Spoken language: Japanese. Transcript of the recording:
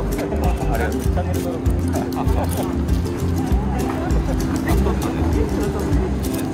よ。ありがとう。チャンネル登録。